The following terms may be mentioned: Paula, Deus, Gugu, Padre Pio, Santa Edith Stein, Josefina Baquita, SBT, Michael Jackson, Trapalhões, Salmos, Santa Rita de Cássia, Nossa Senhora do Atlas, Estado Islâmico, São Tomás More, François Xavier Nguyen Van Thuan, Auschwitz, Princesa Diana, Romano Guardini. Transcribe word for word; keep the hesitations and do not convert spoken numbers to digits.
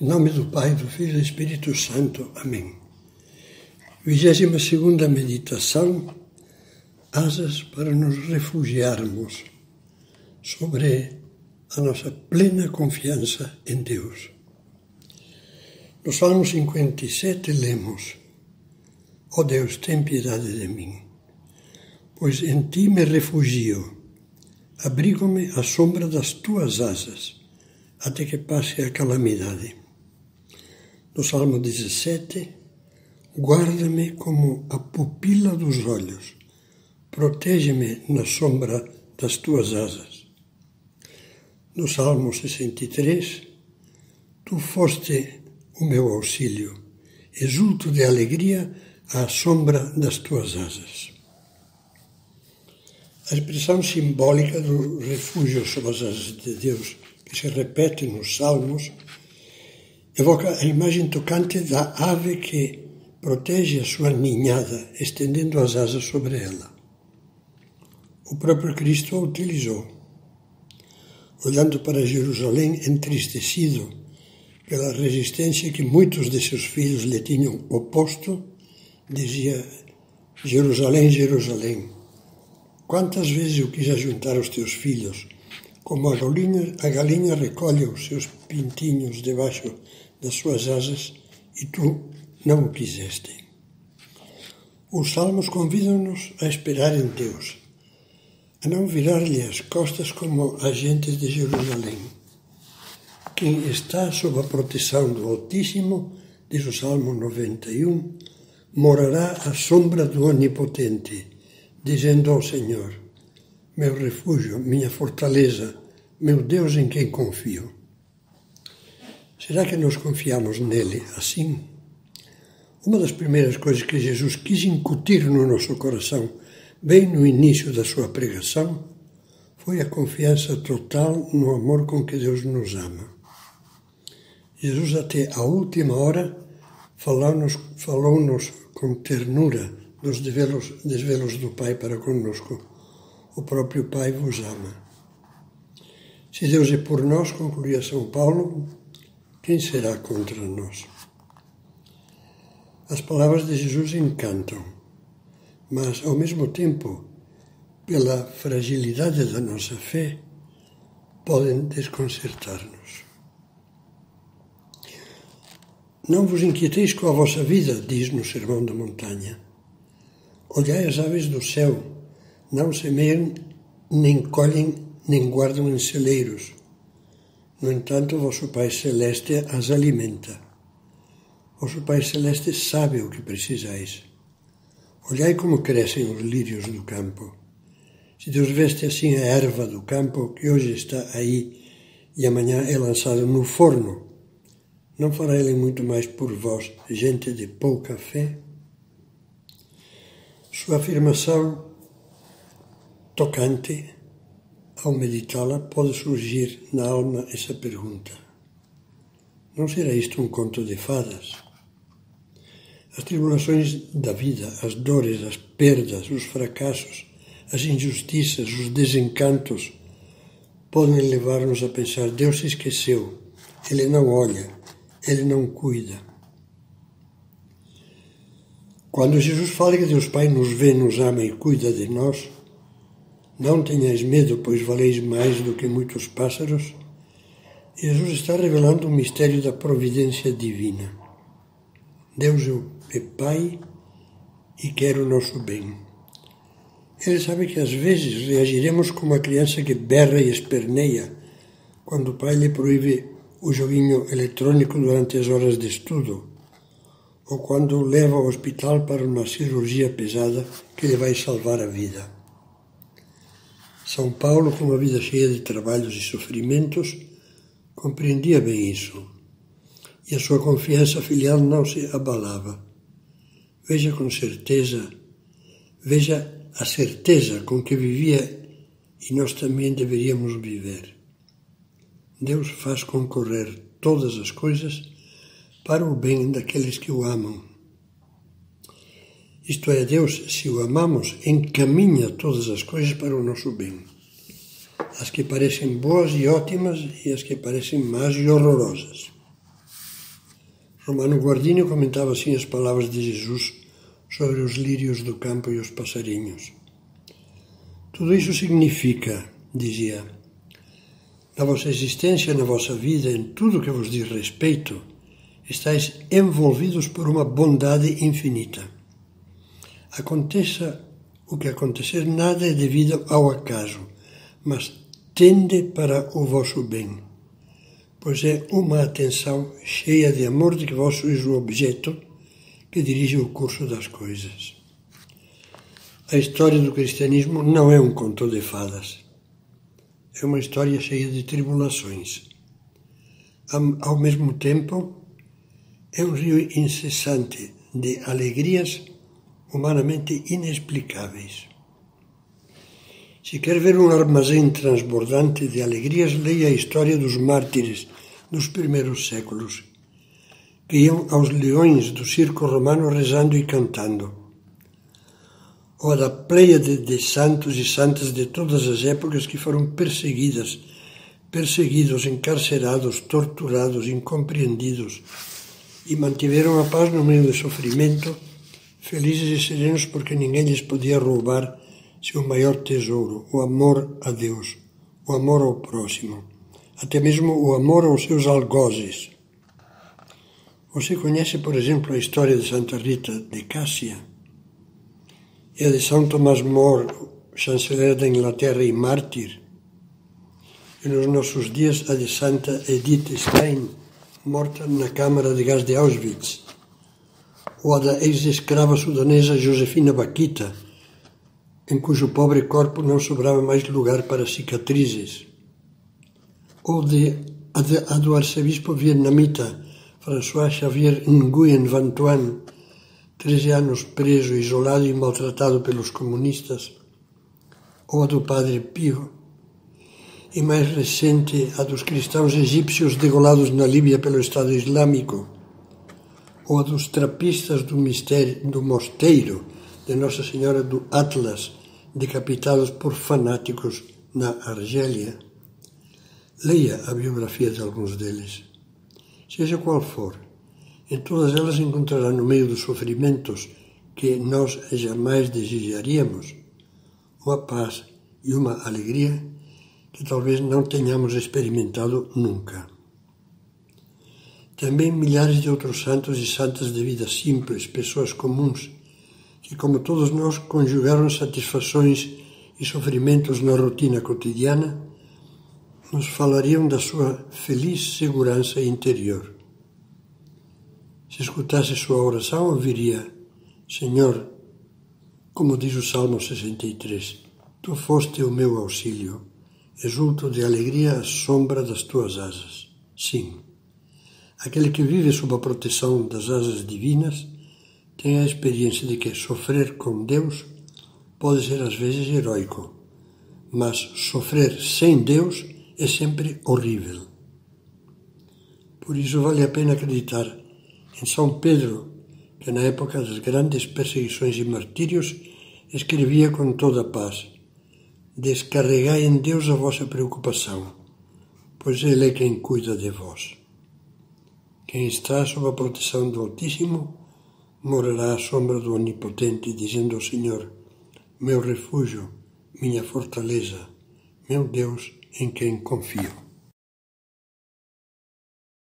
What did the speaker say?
Em nome do Pai, do Filho e do Espírito Santo. Amém. vigésima segunda meditação, asas para nos refugiarmos sobre a nossa plena confiança em Deus. No Salmo cinquenta e sete lemos: Ó Deus, tem piedade de mim, pois em ti me refugio, abrigo-me à sombra das tuas asas, até que passe a calamidade. No Salmo dezessete, guarda-me como a pupila dos olhos, protege-me na sombra das tuas asas. No Salmo sessenta e três, tu foste o meu auxílio, exulto de alegria à sombra das tuas asas. A expressão simbólica do refúgio sob as asas de Deus, que se repete nos Salmos, evoca a imagem tocante da ave que protege a sua ninhada, estendendo as asas sobre ela. O próprio Cristo a utilizou. Olhando para Jerusalém entristecido pela resistência que muitos de seus filhos lhe tinham oposto, dizia: Jerusalém, Jerusalém, quantas vezes eu quis ajuntar os teus filhos, como a galinha, a galinha recolhe os seus pintinhos debaixo das suas asas, e tu não o quiseste. Os Salmos convidam-nos a esperar em Deus, a não virar-lhe as costas como a gente de Jerusalém. Quem está sob a proteção do Altíssimo, diz o Salmo noventa e um, morará à sombra do Onipotente, dizendo ao Senhor: meu refúgio, minha fortaleza, meu Deus em quem confio. Será que nós confiamos nele assim? Uma das primeiras coisas que Jesus quis incutir no nosso coração, bem no início da sua pregação, foi a confiança total no amor com que Deus nos ama. Jesus, até a última hora, falou-nos, falou-nos com ternura dos desvelos, desvelos do Pai para conosco. O próprio Pai vos ama. Se Deus é por nós, concluía São Paulo, quem será contra nós? As palavras de Jesus encantam, mas, ao mesmo tempo, pela fragilidade da nossa fé, podem desconcertar-nos. Não vos inquieteis com a vossa vida, diz no Sermão da Montanha. Olhai as aves do céu, não semeiam, nem colhem, nem guardam em celeiros. No entanto, vosso Pai Celeste as alimenta. Vosso Pai Celeste sabe o que precisais. Olhai como crescem os lírios do campo. Se Deus veste assim a erva do campo, que hoje está aí e amanhã é lançada no forno, não fará Ele muito mais por vós, gente de pouca fé? Sua afirmação tocante, ao meditá-la, pode surgir na alma essa pergunta: não será isto um conto de fadas? As tribulações da vida, as dores, as perdas, os fracassos, as injustiças, os desencantos, podem levar-nos a pensar: Deus se esqueceu, Ele não olha, Ele não cuida. Quando Jesus fala que Deus Pai nos vê, nos ama e cuida de nós, não tenhais medo, pois valeis mais do que muitos pássaros, Jesus está revelando o mistério da providência divina. Deus é Pai e quer o nosso bem. Ele sabe que às vezes reagiremos como a criança que berra e esperneia quando o pai lhe proíbe o joguinho eletrônico durante as horas de estudo, ou quando o leva ao hospital para uma cirurgia pesada que lhe vai salvar a vida. São Paulo, com uma vida cheia de trabalhos e sofrimentos, compreendia bem isso, e a sua confiança filial não se abalava. Veja com certeza, veja a certeza com que vivia, e nós também deveríamos viver. Deus faz concorrer todas as coisas para o bem daqueles que o amam. Isto é, Deus, se o amamos, encaminha todas as coisas para o nosso bem. As que parecem boas e ótimas e as que parecem más e horrorosas. Romano Guardini comentava assim as palavras de Jesus sobre os lírios do campo e os passarinhos. Tudo isso significa, dizia, na vossa existência, na vossa vida, em tudo que vos diz respeito, estáis envolvidos por uma bondade infinita. Aconteça o que acontecer, nada é devido ao acaso, mas tende para o vosso bem, pois é uma atenção cheia de amor de que vós sois o objeto que dirige o curso das coisas. A história do cristianismo não é um conto de fadas. É uma história cheia de tribulações. Ao mesmo tempo, é um rio incessante de alegrias humanamente inexplicáveis. Se quer ver um armazém transbordante de alegrias, leia a história dos mártires dos primeiros séculos, que iam aos leões do circo romano rezando e cantando, ou a da pléiade de santos e santas de todas as épocas que foram perseguidas, perseguidos, encarcerados, torturados, incompreendidos, e mantiveram a paz no meio do sofrimento, felizes e serenos porque ninguém lhes podia roubar seu maior tesouro, o amor a Deus, o amor ao próximo, até mesmo o amor aos seus algozes. Você conhece, por exemplo, a história de Santa Rita de Cássia e a de São Tomás More, chanceler da Inglaterra e mártir, e nos nossos dias a de Santa Edith Stein, morta na câmara de gás de Auschwitz, ou a da ex-escrava sudanesa Josefina Baquita, em cujo pobre corpo não sobrava mais lugar para cicatrizes, ou de, a, de, a do arcebispo vietnamita François Xavier Nguyen Van Thuan, treze anos preso, isolado e maltratado pelos comunistas, ou a do Padre Pio, e mais recente a dos cristãos egípcios degolados na Líbia pelo Estado Islâmico, ou a dos trapistas do, mistério, do mosteiro de Nossa Senhora do Atlas, decapitados por fanáticos na Argélia. Leia a biografia de alguns deles. Seja qual for, em todas elas encontrará no meio dos sofrimentos que nós jamais desejaríamos, uma paz e uma alegria que talvez não tenhamos experimentado nunca. Também milhares de outros santos e santas de vida simples, pessoas comuns, que, como todos nós, conjugaram satisfações e sofrimentos na rotina cotidiana, nos falariam da sua feliz segurança interior. Se escutasse sua oração, ouviria: Senhor, como diz o Salmo sessenta e três, Tu foste o meu auxílio, exulto de alegria à sombra das Tuas asas. Sim, aquele que vive sob a proteção das asas divinas tem a experiência de que sofrer com Deus pode ser às vezes heróico, mas sofrer sem Deus é sempre horrível. Por isso vale a pena acreditar em São Pedro, que na época das grandes perseguições e martírios escrevia com toda a paz: Descarregai em Deus a vossa preocupação, pois Ele é quem cuida de vós. Quem está sob a proteção do Altíssimo morará à sombra do Onipotente, dizendo ao Senhor: Meu refúgio, minha fortaleza, meu Deus em quem confio.